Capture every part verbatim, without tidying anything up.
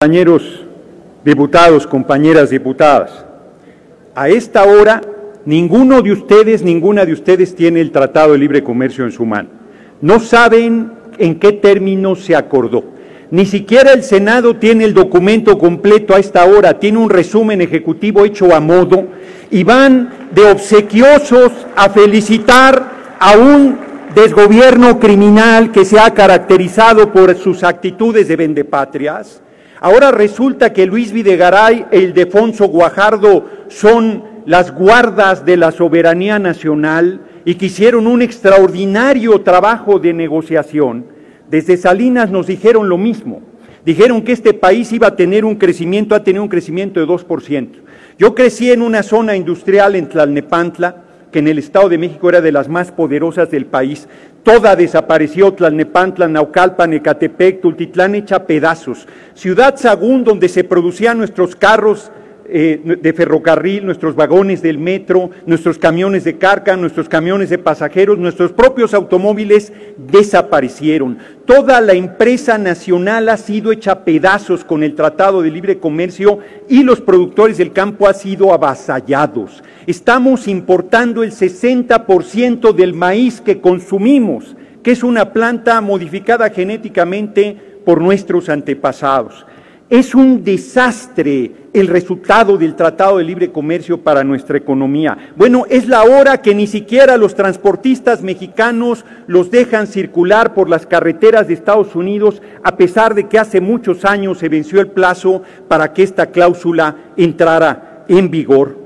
Compañeros diputados, compañeras diputadas, a esta hora ninguno de ustedes, ninguna de ustedes tiene el Tratado de Libre Comercio en su mano. No saben en qué términos se acordó. Ni siquiera el Senado tiene el documento completo a esta hora, tiene un resumen ejecutivo hecho a modo y van de obsequiosos a felicitar a un desgobierno criminal que se ha caracterizado por sus actitudes de vendepatrias. Ahora resulta que Luis Videgaray e el de Fonso Guajardo son las guardas de la soberanía nacional y que hicieron un extraordinario trabajo de negociación. Desde Salinas nos dijeron lo mismo. Dijeron que este país iba a tener un crecimiento, ha tenido un crecimiento de dos por ciento. Yo crecí en una zona industrial en Tlalnepantla, que en el Estado de México era de las más poderosas del país. Toda desapareció: Tlalnepantla, Naucalpa, Necatepec, Tultitlán, hecha pedazos. Ciudad Sagún, donde se producían nuestros carros eh, de ferrocarril, nuestros vagones del metro, nuestros camiones de carga, nuestros camiones de pasajeros, nuestros propios automóviles, desaparecieron. Toda la empresa nacional ha sido hecha pedazos con el Tratado de Libre Comercio y los productores del campo han sido avasallados. Estamos importando el sesenta por ciento del maíz que consumimos, que es una planta modificada genéticamente por nuestros antepasados. Es un desastre el resultado del Tratado de Libre Comercio para nuestra economía. Bueno, es la hora que ni siquiera los transportistas mexicanos los dejan circular por las carreteras de Estados Unidos, a pesar de que hace muchos años se venció el plazo para que esta cláusula entrara en vigor.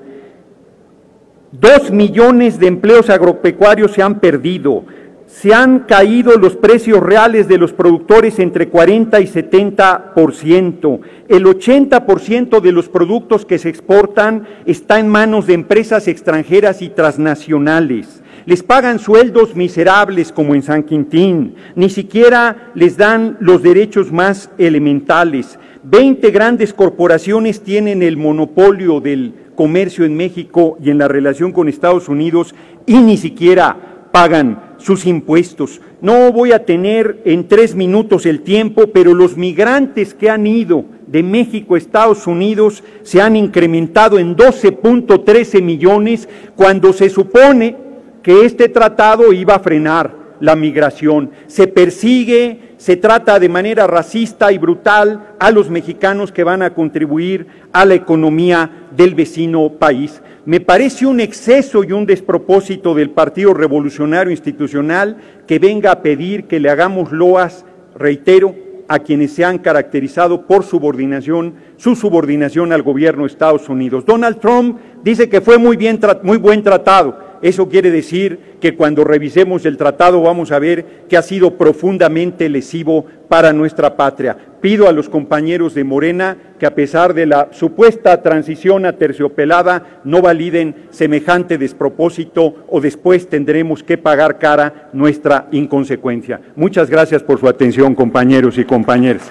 Dos millones de empleos agropecuarios se han perdido, se han caído los precios reales de los productores entre cuarenta y setenta por ciento, el ochenta por ciento de los productos que se exportan está en manos de empresas extranjeras y transnacionales, les pagan sueldos miserables como en San Quintín, ni siquiera les dan los derechos más elementales. Veinte grandes corporaciones tienen el monopolio del comercio en México y en la relación con Estados Unidos y ni siquiera pagan sus impuestos. No voy a tener en tres minutos el tiempo, pero los migrantes que han ido de México a Estados Unidos se han incrementado en doce punto trece millones cuando se supone que este tratado iba a frenar la migración. Se persigue, se trata de manera racista y brutal a los mexicanos que van a contribuir a la economía del vecino país. Me parece un exceso y un despropósito del Partido Revolucionario Institucional que venga a pedir que le hagamos loas, reitero, a quienes se han caracterizado por subordinación, su subordinación al gobierno de Estados Unidos. Donald Trump dice que fue muy bien, muy buen tratado. Eso quiere decir que cuando revisemos el tratado vamos a ver que ha sido profundamente lesivo para nuestra patria. Pido a los compañeros de Morena que, a pesar de la supuesta transición aterciopelada, no validen semejante despropósito o después tendremos que pagar cara nuestra inconsecuencia. Muchas gracias por su atención, compañeros y compañeras.